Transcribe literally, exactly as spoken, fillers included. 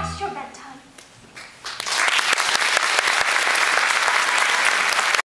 past your bedtime.